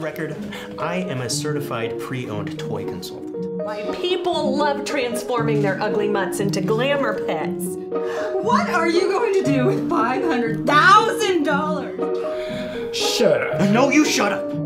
record, I am a certified pre-owned toy consultant. Why people love transforming their ugly mutts into glamour pets. What are you going to do with $500,000? Shut up. No, you shut up.